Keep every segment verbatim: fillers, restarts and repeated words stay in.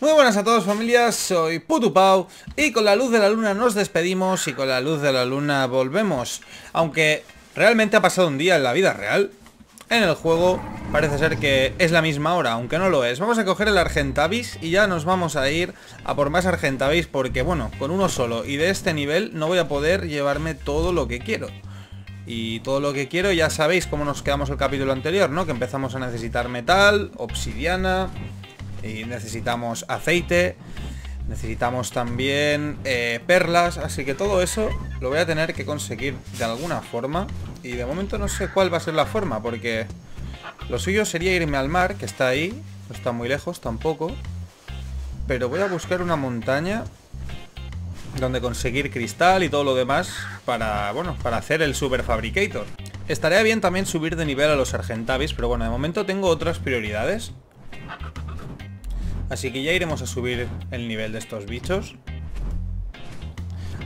Muy buenas a todos, familias, soy Putupau y con la luz de la luna nos despedimos y con la luz de la luna volvemos. Aunque realmente ha pasado un día en la vida real, en el juego parece ser que es la misma hora, aunque no lo es. Vamos a coger el Argentavis y ya nos vamos a ir a por más Argentavis porque, bueno, con uno solo y de este nivel no voy a poder llevarme todo lo que quiero. Y todo lo que quiero, ya sabéis cómo nos quedamos el capítulo anterior, ¿no? Que empezamos a necesitar metal, obsidiana... Y necesitamos aceite, necesitamos también eh, perlas, así que todo eso lo voy a tener que conseguir de alguna forma. Y de momento no sé cuál va a ser la forma, porque lo suyo sería irme al mar, que está ahí, no está muy lejos tampoco. Pero voy a buscar una montaña donde conseguir cristal y todo lo demás para, bueno, para hacer el Super Fabricator. Estaría bien también subir de nivel a los Argentavis, pero bueno, de momento tengo otras prioridades. Así que ya iremos a subir el nivel de estos bichos.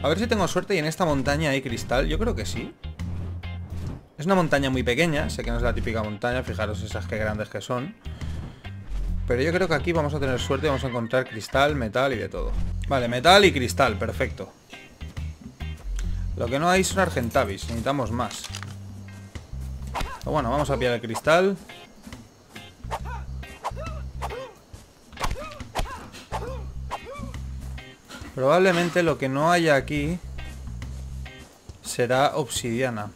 A ver si tengo suerte y en esta montaña hay cristal. Yo creo que sí. Es una montaña muy pequeña. Sé que no es la típica montaña. Fijaros esas que grandes que son. Pero yo creo que aquí vamos a tener suerte. Vamos a encontrar cristal, metal y de todo. Vale, metal y cristal. Perfecto. Lo que no hay son Argentavis. Necesitamos más. Pero bueno, vamos a pillar el cristal. Probablemente lo que no haya aquí será obsidiana.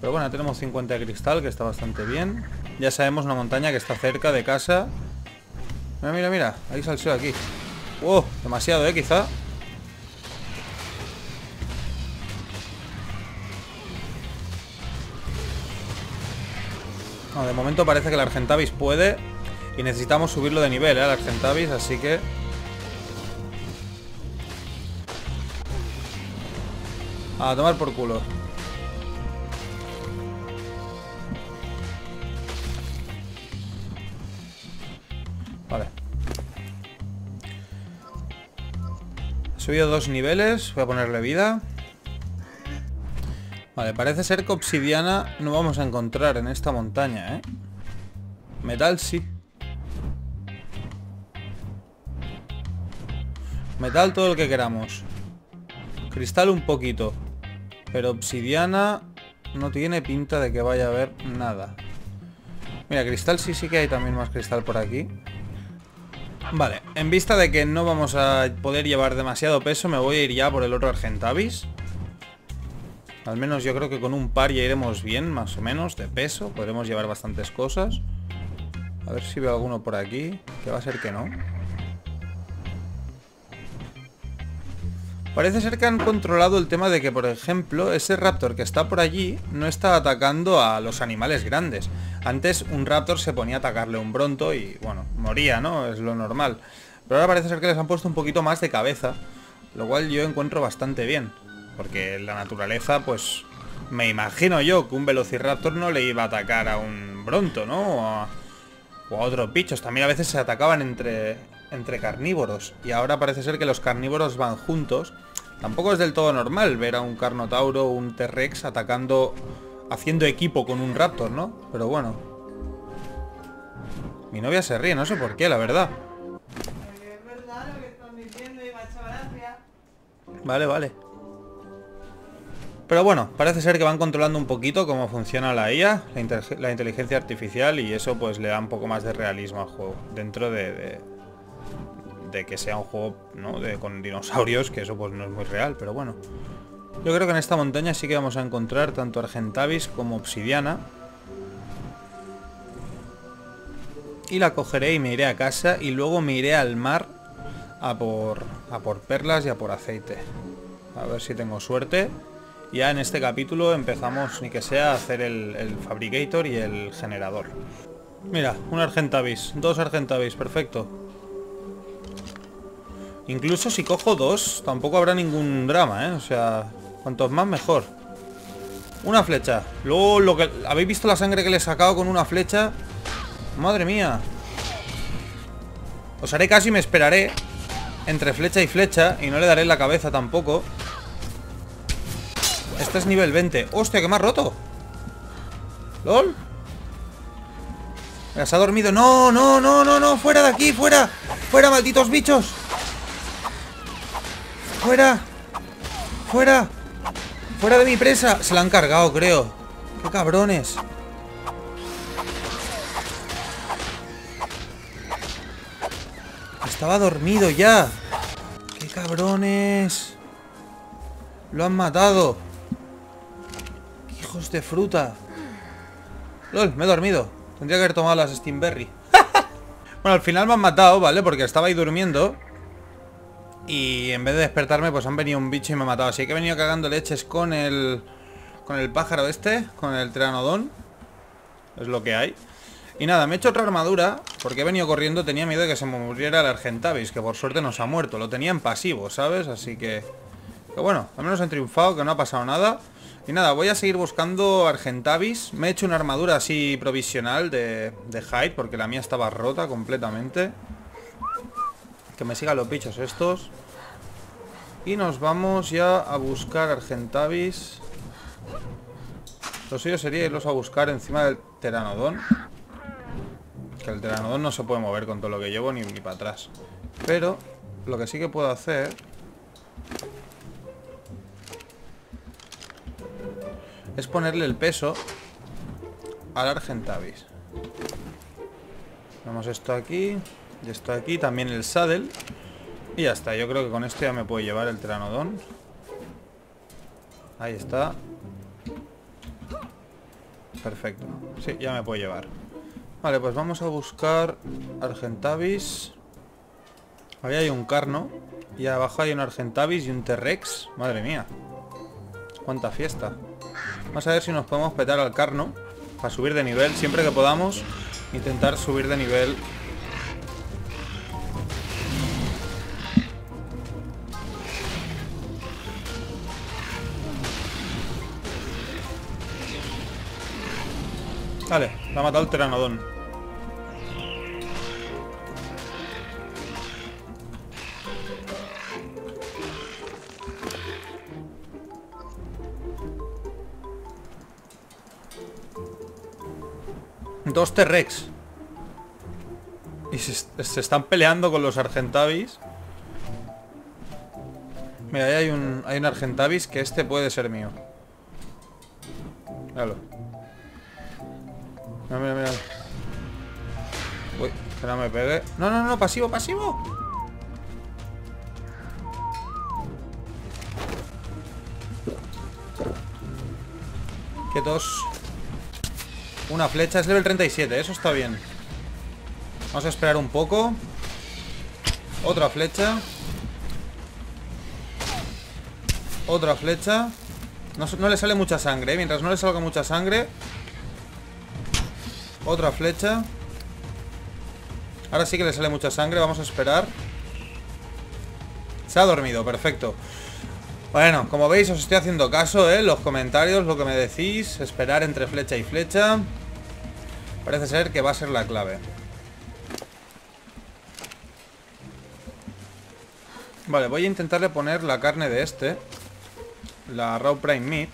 Pero bueno, tenemos cincuenta de cristal, que está bastante bien. Ya sabemos una montaña que está cerca de casa. Mira, mira, mira. Ahí salseo aquí. ¡Wow! Demasiado, ¿eh? Quizá. No, de momento parece que el Argentavis puede. Y necesitamos subirlo de nivel, ¿eh? El Argentavis, así que... A tomar por culo. Vale. He subido dos niveles. Voy a ponerle vida. Vale, parece ser que obsidiana no vamos a encontrar en esta montaña, ¿eh? Metal sí. Metal todo lo que queramos. Cristal un poquito. Pero obsidiana no tiene pinta de que vaya a haber nada. Mira, cristal sí, sí que hay también más cristal por aquí. Vale, en vista de que no vamos a poder llevar demasiado peso, me voy a ir ya por el otro Argentavis. Al menos yo creo que con un par ya iremos bien, más o menos, de peso. Podremos llevar bastantes cosas. A ver si veo alguno por aquí, que va a ser que no. Parece ser que han controlado el tema de que, por ejemplo, ese raptor que está por allí no está atacando a los animales grandes. Antes un raptor se ponía a atacarle a un bronto y, bueno, moría, ¿no? Es lo normal. Pero ahora parece ser que les han puesto un poquito más de cabeza, lo cual yo encuentro bastante bien. Porque la naturaleza, pues, me imagino yo que un velociraptor no le iba a atacar a un bronto, ¿no? O a, o a otros bichos. También a veces se atacaban entre... entre carnívoros, y ahora parece ser que los carnívoros van juntos. Tampoco es del todo normal ver a un Carnotauro o un T-Rex atacando, haciendo equipo con un raptor, ¿no? Pero bueno, mi novia se ríe, no sé por qué, la verdad. Porque es verdad lo que están diciendo y me ha hecho gracia. Vale, vale. Pero bueno, parece ser que van controlando un poquito cómo funciona la I A, la, la inteligencia artificial, y eso pues le da un poco más de realismo al juego, dentro de... de... de que sea un juego, ¿no?, de, con dinosaurios, que eso pues no es muy real, pero bueno. Yo creo que en esta montaña sí que vamos a encontrar tanto Argentavis como obsidiana. Y la cogeré y me iré a casa, y luego me iré al mar a por, a por perlas y a por aceite. A ver si tengo suerte. Ya en este capítulo empezamos, ni que sea, a hacer el, el Fabricator y el generador. Mira, un Argentavis, dos Argentavis, perfecto. Incluso si cojo dos, tampoco habrá ningún drama, ¿eh? O sea, cuantos más, mejor. Una flecha. Luego, lo que... ¿Habéis visto la sangre que le he sacado con una flecha? ¡Madre mía! Os haré caso y me esperaré entre flecha y flecha. Y no le daré en la cabeza tampoco. Este es nivel veinte. ¡Hostia, que me ha roto! ¡Lol! Se ha dormido. No, no, no, no, no. Fuera de aquí, fuera. Fuera, malditos bichos. Fuera. Fuera. Fuera de mi presa. Se la han cargado, creo. Qué cabrones. Estaba dormido ya. Qué cabrones. Lo han matado. Hijos de fruta. Lol, me he dormido. Tendría que haber tomado las Steamberry. Bueno, al final me han matado, ¿vale? Porque estaba ahí durmiendo. Y en vez de despertarme, pues han venido un bicho y me ha matado. Así que he venido cagando leches con el... Con el pájaro este. Con el Pteranodon. Es lo que hay. Y nada, me he hecho otra armadura. Porque he venido corriendo. Tenía miedo de que se me muriera el Argentavis. Que por suerte nos ha muerto. Lo tenía en pasivo, ¿sabes? Así que... Que bueno, al menos han triunfado. Que no ha pasado nada. Y nada, voy a seguir buscando Argentavis. Me he hecho una armadura así provisional de, de hide, porque la mía estaba rota completamente. Que me sigan los bichos estos. Y nos vamos ya a buscar Argentavis. Lo suyo sería irlos a buscar encima del Pteranodon. Que el Pteranodon no se puede mover con todo lo que llevo ni, ni para atrás. Pero lo que sí que puedo hacer... es ponerle el peso al Argentavis. Vamos esto aquí. Y esto aquí. También el saddle. Y ya está. Yo creo que con esto ya me puedo llevar el Pteranodon. Ahí está. Perfecto. Sí, ya me puedo llevar. Vale, pues vamos a buscar Argentavis. Ahí hay un carno. Y abajo hay un Argentavis y un T-Rex. Madre mía. Cuánta fiesta. Vamos a ver si nos podemos petar al carno para subir de nivel, siempre que podamos. Intentar subir de nivel. Vale, la ha matado el Pteranodon. Dos T-Rex. Y se, se están peleando con los Argentavis. Mira, ahí hay un, hay un Argentavis que este puede ser mío. Míralo. Mira, mira, mira. Uy, que no me pegue. No, no, no, pasivo, pasivo. Quietos. Una flecha, es level treinta y siete, eso está bien. Vamos a esperar un poco. Otra flecha. Otra flecha. No, no le sale mucha sangre, ¿eh? Mientras no le salga mucha sangre. Otra flecha. Ahora sí que le sale mucha sangre, vamos a esperar. Se ha dormido, perfecto. Bueno, como veis os estoy haciendo caso, ¿eh? Los comentarios, lo que me decís. Esperar entre flecha y flecha. Parece ser que va a ser la clave. Vale, voy a intentarle poner la carne de este. La Raw Prime Meat.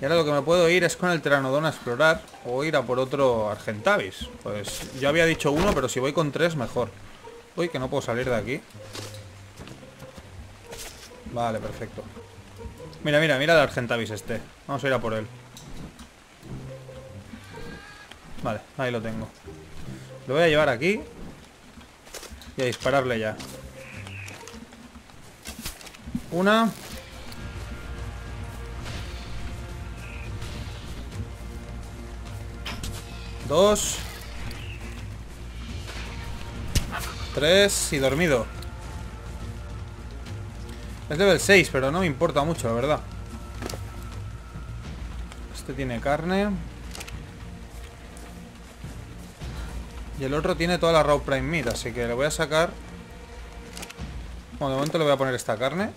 Y ahora lo que me puedo ir es con el Pteranodon a explorar. O ir a por otro Argentavis. Pues yo había dicho uno, pero si voy con tres mejor. Uy, que no puedo salir de aquí. Vale, perfecto. Mira, mira, mira el Argentavis este. Vamos a ir a por él. Vale, ahí lo tengo. Lo voy a llevar aquí. Y a dispararle ya. Una. Dos. Tres. Y dormido. Es level seis, pero no me importa mucho, la verdad. Este tiene carne. Y el otro tiene toda la Raw Prime Meat, así que le voy a sacar... Bueno, de momento le voy a poner esta carne.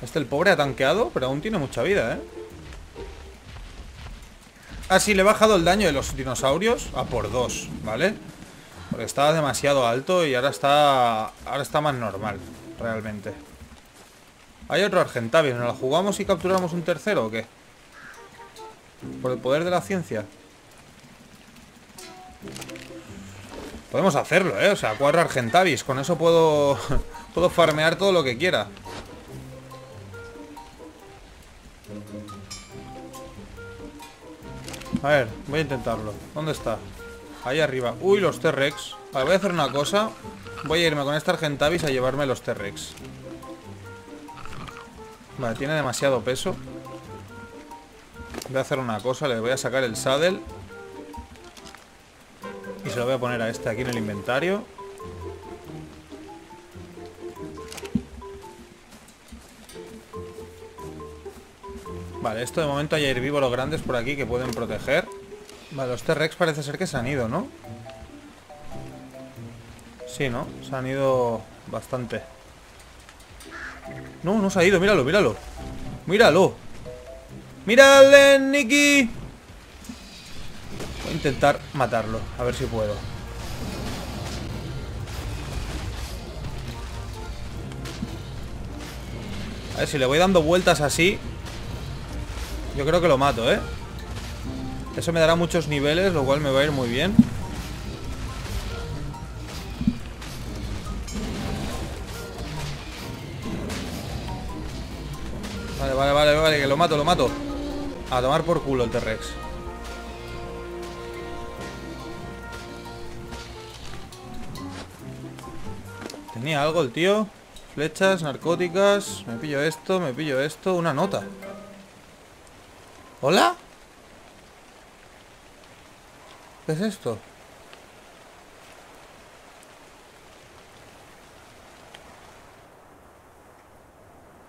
Este, el pobre, ha tanqueado, pero aún tiene mucha vida, ¿eh? Ah, sí, le he bajado el daño de los dinosaurios a por dos, ¿vale? Porque estaba demasiado alto y ahora está ahora está más normal, realmente. Hay otro Argentavis, ¿nos la jugamos y capturamos un tercero o qué? Por el poder de la ciencia. Podemos hacerlo, ¿eh? O sea, cuatro Argentavis. Con eso puedo... puedo farmear todo lo que quiera. A ver, voy a intentarlo. ¿Dónde está? Ahí arriba. Uy, los T-Rex. Vale, voy a hacer una cosa. Voy a irme con esta Argentavis a llevarme los T-Rex. Vale, tiene demasiado peso. Voy a hacer una cosa. Le voy a sacar el saddle. Y se lo voy a poner a este aquí en el inventario. Vale, esto de momento hay herbívoros grandes por aquí que pueden proteger. Vale, los T-Rex parece ser que se han ido, ¿no? Sí, ¿no? Se han ido bastante. No, no se ha ido, míralo, míralo. Míralo. ¡Mírale, Nicky! Voy a intentar matarlo, a ver si puedo. A ver, si le voy dando vueltas así, yo creo que lo mato, ¿eh? Eso me dará muchos niveles, lo cual me va a ir muy bien. Vale, vale, vale, vale, que lo mato, lo mato. A tomar por culo el T-Rex. Tenía algo el tío. Flechas, narcóticas. Me pillo esto, me pillo esto. Una nota. ¿Hola? ¿Qué es esto?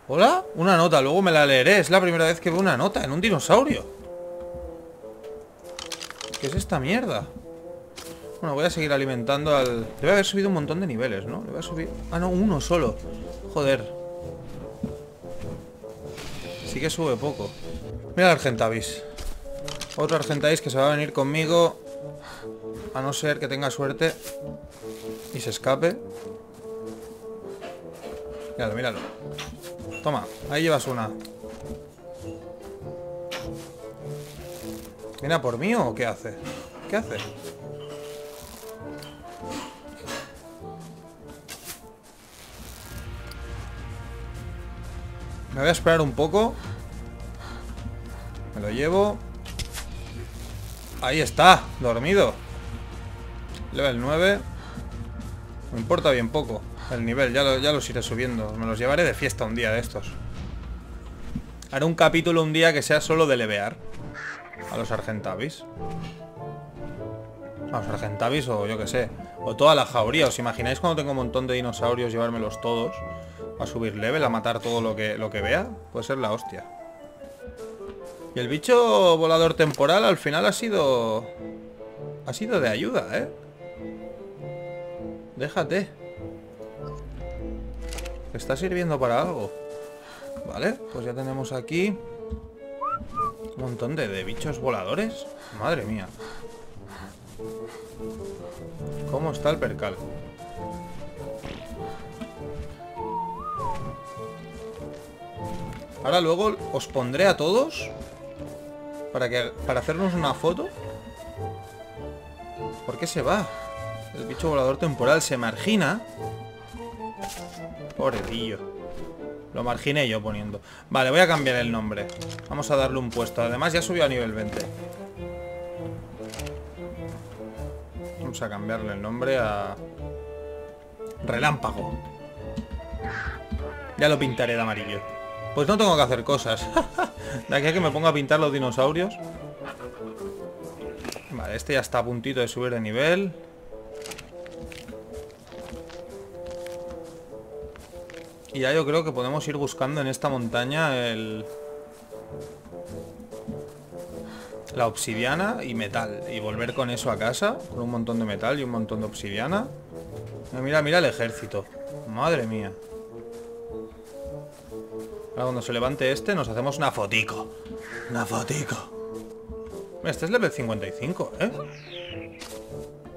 ¿Hola? Una nota, luego me la leeré. Es la primera vez que veo una nota en un dinosaurio. ¿Qué es esta mierda? Bueno, voy a seguir alimentando al... Debe haber subido un montón de niveles, ¿no? Le voy a subir... Ah, no, uno solo. Joder. Sí que sube poco. Mira el Argentavis. Otro Argentavis que se va a venir conmigo. A no ser que tenga suerte y se escape. Míralo, míralo. Toma, ahí llevas una. ¿Viene a por mí o qué hace? ¿Qué hace? Me voy a esperar un poco. Me lo llevo. Ahí está, dormido. Level nueve. Me importa bien poco el nivel, ya, lo, ya los iré subiendo. Me los llevaré de fiesta un día de estos. Haré un capítulo un día que sea solo de levear a los Argentavis. A los Argentavis o yo que sé. O toda la jauría. ¿Os imagináis cuando tengo un montón de dinosaurios llevármelos todos? A subir level, a matar todo lo que, lo que vea. Puede ser la hostia. Y el bicho volador temporal al final ha sido... Ha sido de ayuda, ¿eh? Déjate. Está sirviendo para algo. Vale, pues ya tenemos aquí un montón de, de bichos voladores. Madre mía. ¿Cómo está el percal? Ahora luego os pondré a todos. Para que para hacernos una foto. ¿Por qué se va? El bicho volador temporal se margina. Pobrecillo. Lo marginé yo poniendo. Vale, voy a cambiar el nombre. Vamos a darle un puesto. Además ya subió a nivel veinte. Vamos a cambiarle el nombre a... Relámpago. Ya lo pintaré de amarillo. Pues no tengo que hacer cosas. De aquí a que me ponga a pintar los dinosaurios. Vale, este ya está a puntito de subir de nivel. Y ya yo creo que podemos ir buscando en esta montaña el... la obsidiana y metal. Y volver con eso a casa. Con un montón de metal y un montón de obsidiana. Mira, mira el ejército. Madre mía. Ahora cuando se levante este nos hacemos una fotico. Una fotico. Este es level cincuenta y cinco, ¿eh?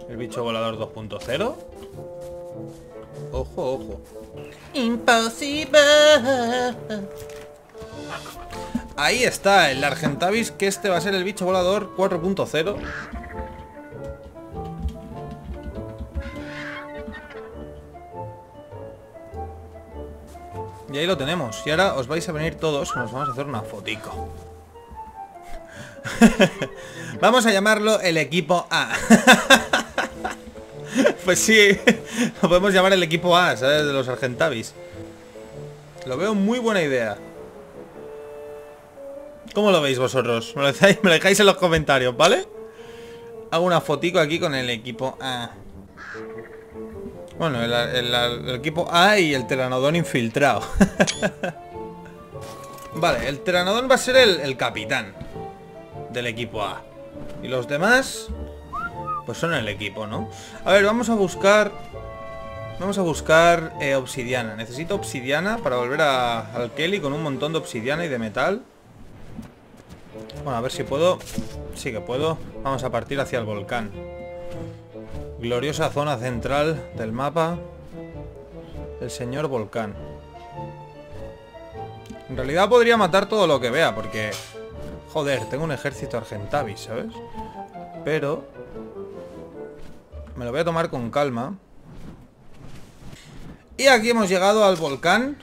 El bicho volador dos punto cero. Ojo, ojo. Imposible. Ahí está, el Argentavis, que este va a ser el bicho volador cuatro punto cero. Y ahí lo tenemos. Y ahora os vais a venir todos, nos vamos a hacer una fotico. Vamos a llamarlo el equipo A. Pues sí, lo podemos llamar el equipo A, ¿sabes? De los Argentavis. Lo veo muy buena idea. ¿Cómo lo veis vosotros? Me lo dejáis, me lo dejáis en los comentarios, ¿vale? Hago una fotico aquí con el equipo A. Bueno, el, el, el equipo A y el Pteranodon infiltrado. Vale, el Pteranodon va a ser el, el capitán del equipo A. Y los demás, pues son el equipo, ¿no? A ver, vamos a buscar... Vamos a buscar eh, obsidiana. Necesito obsidiana para volver a, al Kelly con un montón de obsidiana y de metal. Bueno, a ver si puedo. Sí que puedo. Vamos a partir hacia el volcán. Gloriosa zona central del mapa. El señor volcán. En realidad podría matar todo lo que vea, porque... Joder, tengo un ejército Argentavis, ¿sabes? Pero... me lo voy a tomar con calma. Y aquí hemos llegado al volcán.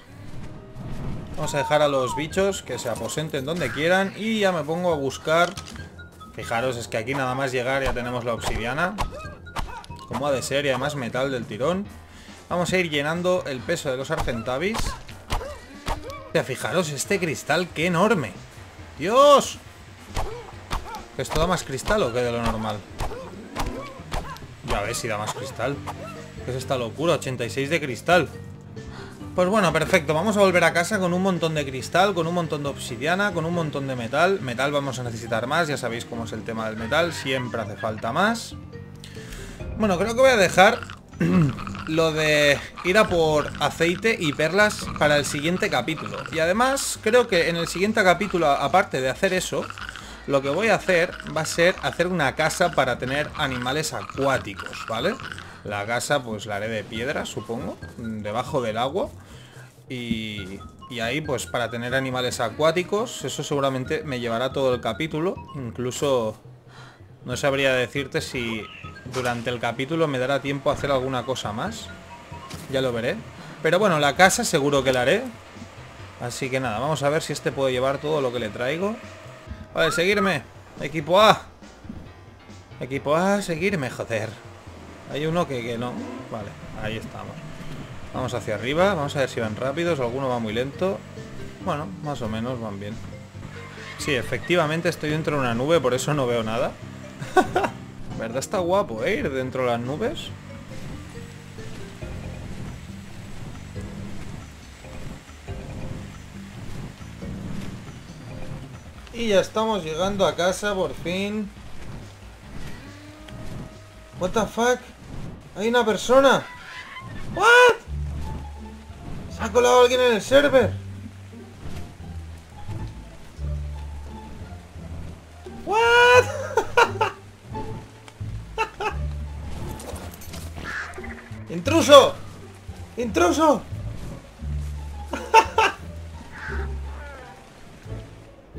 Vamos a dejar a los bichos que se aposenten donde quieran. Y ya me pongo a buscar. Fijaros, es que aquí nada más llegar ya tenemos la obsidiana, como ha de ser, y además metal del tirón. Vamos a ir llenando el peso de los Argentavis. Ya, fijaros este cristal, qué enorme. ¡Dios! ¿Esto da más cristal o qué de lo normal? Ya ves si da más cristal. ¿Qué es esta locura? ochenta y seis de cristal. Pues bueno, perfecto. Vamos a volver a casa con un montón de cristal, con un montón de obsidiana, con un montón de metal. Metal vamos a necesitar más, ya sabéis cómo es el tema del metal. Siempre hace falta más. Bueno, creo que voy a dejar lo de ir a por aceite y perlas para el siguiente capítulo. Y además, creo que en el siguiente capítulo, aparte de hacer eso, lo que voy a hacer va a ser hacer una casa para tener animales acuáticos, ¿vale? La casa pues la haré de piedra, supongo, debajo del agua. Y, y ahí pues para tener animales acuáticos, eso seguramente me llevará todo el capítulo. Incluso no sabría decirte si... durante el capítulo me dará tiempo a hacer alguna cosa más. Ya lo veré. Pero bueno, la casa seguro que la haré. Así que nada, vamos a ver si este puede llevar todo lo que le traigo. Vale, seguirme. Equipo A. Equipo A, seguirme, joder. Hay uno que, que no. Vale, ahí estamos. Vamos hacia arriba, vamos a ver si van rápidos. Alguno va muy lento. Bueno, más o menos van bien. Sí, efectivamente estoy dentro de una nube, por eso no veo nada. ¡Ja! La verdad está guapo, ¿eh? Ir dentro de las nubes. Y ya estamos llegando a casa, por fin. What the fuck? Hay una persona. What? Se ha colado alguien en el server. What? ¡Intruso! ¡Intruso!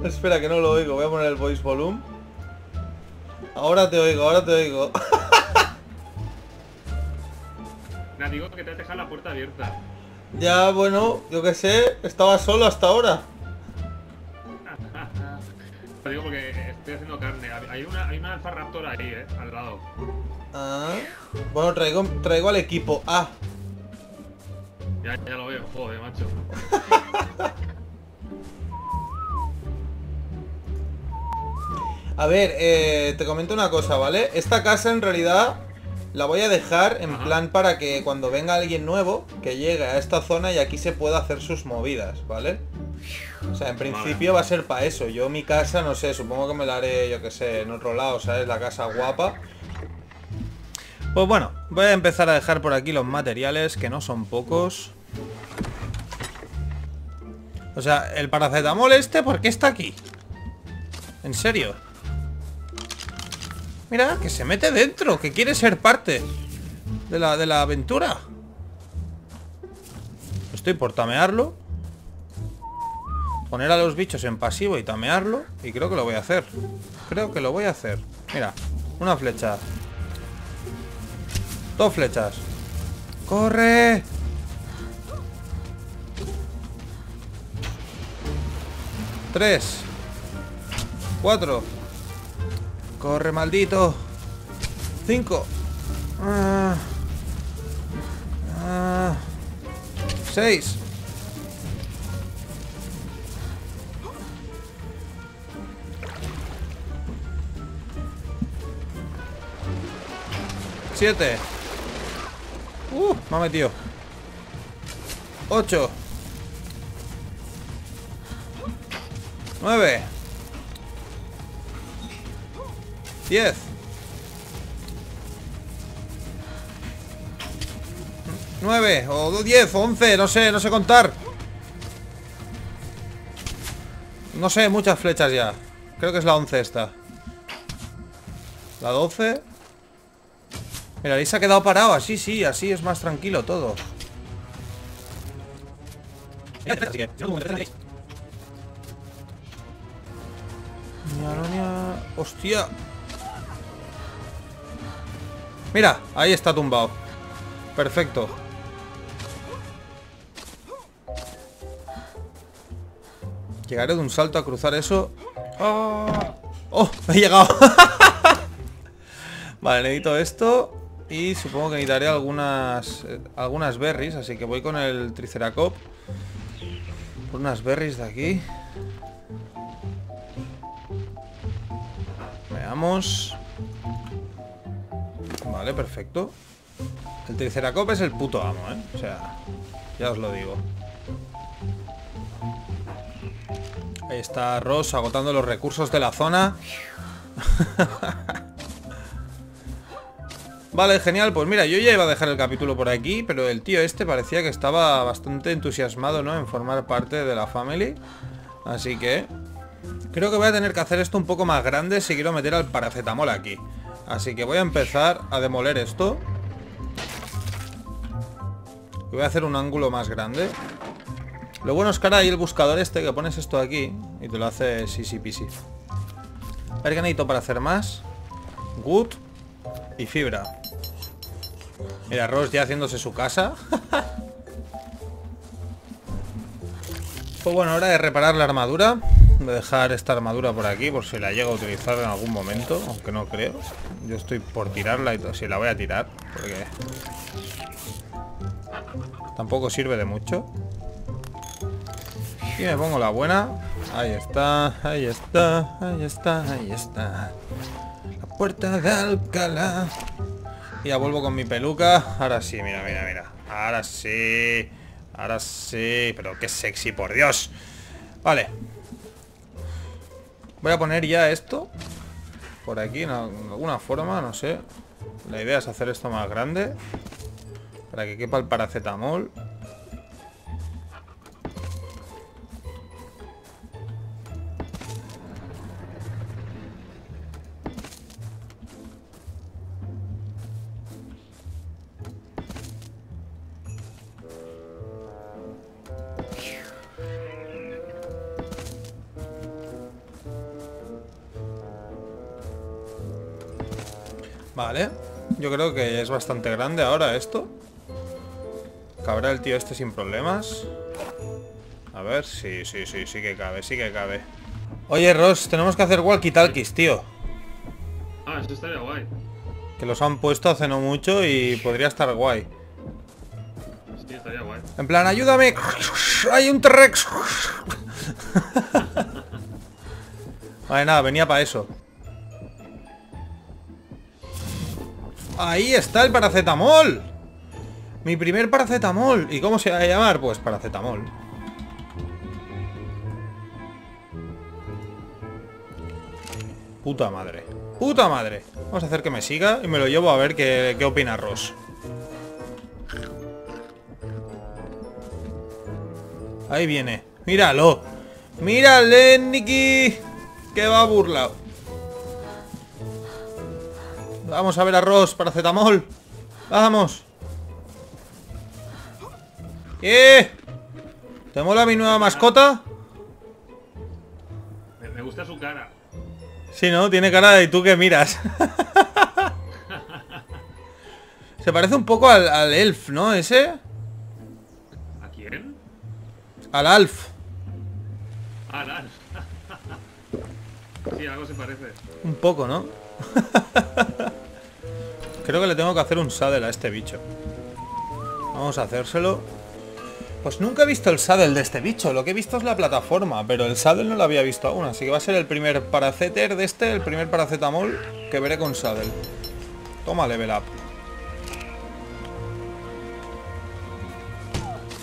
Espera, que no lo oigo. Voy a poner el voice volume. Ahora te oigo, ahora te oigo. Nah, digo que te has dejado la puerta abierta. Ya, bueno, yo qué sé. Estaba solo hasta ahora. Lo digo porque estoy haciendo carne. Hay una, hay una alfa raptor ahí, eh, al lado. Ah, bueno, traigo, traigo al equipo A. Ya, ya lo veo, joder, macho. A ver, eh, te comento una cosa, ¿vale? Esta casa en realidad la voy a dejar en Ajá. plan para que cuando venga alguien nuevo, que llegue a esta zona y aquí se pueda hacer sus movidas, ¿vale? O sea, en principio vale. va a ser para eso. Yo mi casa, no sé, supongo que me la haré, yo que sé, en otro lado, ¿sabes? La casa guapa. Pues bueno, voy a empezar a dejar por aquí los materiales, que no son pocos. O sea, el paracetamol este, ¿por qué está aquí? ¿En serio? Mira, que se mete dentro, que quiere ser parte de la, de la aventura. Estoy por tamearlo. Poner a los bichos en pasivo y tamearlo. Y creo que lo voy a hacer. Creo que lo voy a hacer. Mira, una flecha. Dos flechas. ¡Corre! Tres. Cuatro. Corre, maldito. Cinco. Ah. Ah. Seis. Siete. Uh, me ha metido. Ocho. Nueve. Diez. Nueve, o diez, o once, no sé, no sé contar. No sé, muchas flechas ya. Creo que es la once esta. La doce. Mira, ahí se ha quedado parado, así sí, así es más tranquilo todo. Hostia. Mira, ahí está tumbado. Perfecto. Llegaré de un salto a cruzar eso. ¡Oh! ¡Oh! ¡He llegado! Vale, necesito esto. Y supongo que necesitaré algunas eh, algunas berries, así que voy con el Triceracop. Por unas berries de aquí. Veamos. Vale, perfecto. El Triceracop es el puto amo, ¿eh? O sea, ya os lo digo. Ahí está Ross agotando los recursos de la zona. Vale, genial. Pues mira, yo ya iba a dejar el capítulo por aquí, pero el tío este parecía que estaba bastante entusiasmado, ¿no? En formar parte de la family. Así que creo que voy a tener que hacer esto un poco más grande si quiero meter al paracetamol aquí. Así que voy a empezar a demoler esto. Y voy a hacer un ángulo más grande. Lo bueno es que ahora hay el buscador este que pones esto aquí y te lo hace easy peasy. A ver qué necesito para hacer más. Wood y fibra. Mira, Ross ya haciéndose su casa. Pues bueno, hora de reparar la armadura. Voy a dejar esta armadura por aquí por si la llego a utilizar en algún momento, aunque no creo. Yo estoy por tirarla y todo. Sí, la voy a tirar porque tampoco sirve de mucho. Y me pongo la buena. Ahí está, ahí está, ahí está, ahí está. La puerta de Alcalá. Y ya vuelvo con mi peluca. Ahora sí, mira, mira, mira. Ahora sí, ahora sí. Pero qué sexy, por Dios. Vale. Voy a poner ya esto por aquí, en alguna forma, no sé. La idea es hacer esto más grande para que quepa el paracetamol. Vale, yo creo que es bastante grande ahora esto. Cabrá el tío este sin problemas. A ver, sí, sí, sí, sí que cabe, sí que cabe. Oye, Ross, tenemos que hacer walkie-talkies, tío. Ah, eso estaría guay. Que los han puesto hace no mucho y podría estar guay. Sí, estaría guay. En plan, ayúdame. Hay un T-Rex. Vale, nada, venía para eso. Ahí está el paracetamol. Mi primer paracetamol. ¿Y cómo se va a llamar? Pues paracetamol. Puta madre. Puta madre. Vamos a hacer que me siga y me lo llevo a ver qué, qué opina Ross. Ahí viene. Míralo. Mírale, Nicky. Que va burlado. Vamos a ver a Ross, paracetamol. Vamos. ¡Eh! ¿Te mola mi nueva mascota? gusta su cara. Sí, ¿no? Tiene cara de tú que miras. Se parece un poco al, al elf, ¿no? ¿Ese? ¿A quién? Al alf. Al alf. Sí, algo se parece. Un poco, ¿no? Creo que le tengo que hacer un saddle a este bicho. Vamos a hacérselo. Pues nunca he visto el saddle de este bicho. Lo que he visto es la plataforma, pero el saddle no lo había visto aún. Así que va a ser el primer paraceter de este, el primer paracetamol que veré con saddle. Toma level up.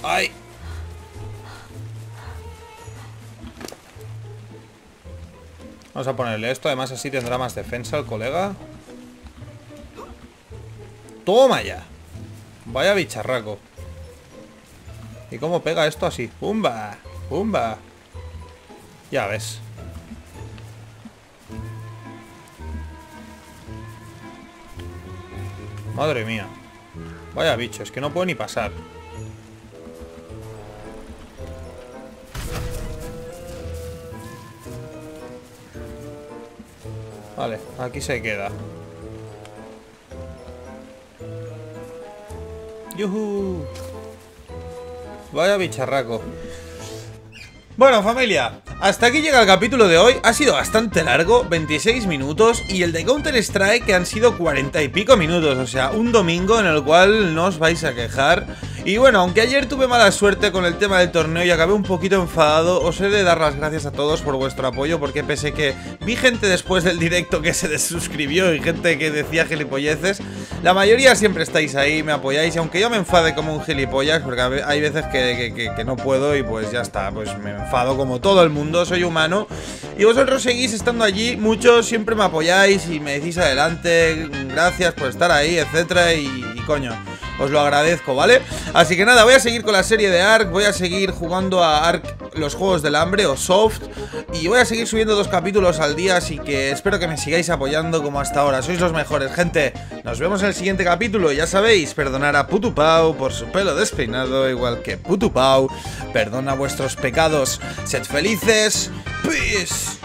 ¡Ay! Vamos a ponerle esto, además así tendrá más defensa el colega. ¡Toma ya! Vaya bicharraco. ¿Y cómo pega esto así? ¡Pumba! ¡Pumba! Ya ves. Madre mía. Vaya bicho, es que no puede ni pasar. Vale, aquí se queda. ¡Yuhu! Vaya bicharraco. Bueno, familia, hasta aquí llega el capítulo de hoy. Ha sido bastante largo, veintiséis minutos. Y el de Counter Strike, que han sido cuarenta y pico minutos. O sea, un domingo en el cual no os vais a quejar. Y bueno, aunque ayer tuve mala suerte con el tema del torneo y acabé un poquito enfadado, os he de dar las gracias a todos por vuestro apoyo, porque pese que vi gente después del directo que se desuscribió y gente que decía gilipolleces, la mayoría siempre estáis ahí, me apoyáis, y aunque yo me enfade como un gilipollas, porque hay veces que, que, que, que no puedo y pues ya está, pues me enfado como todo el mundo, soy humano, y vosotros seguís estando allí, muchos siempre me apoyáis y me decís adelante, gracias por estar ahí, etcétera, y, y coño... os lo agradezco, ¿vale? Así que nada, voy a seguir con la serie de ARK, voy a seguir jugando a ARK los Juegos del Hambre o Soft, y voy a seguir subiendo dos capítulos al día, así que espero que me sigáis apoyando como hasta ahora. Sois los mejores, gente. Nos vemos en el siguiente capítulo, y ya sabéis, perdonar a Putupau por su pelo despeinado, igual que Putupau perdona vuestros pecados. Sed felices. Peace.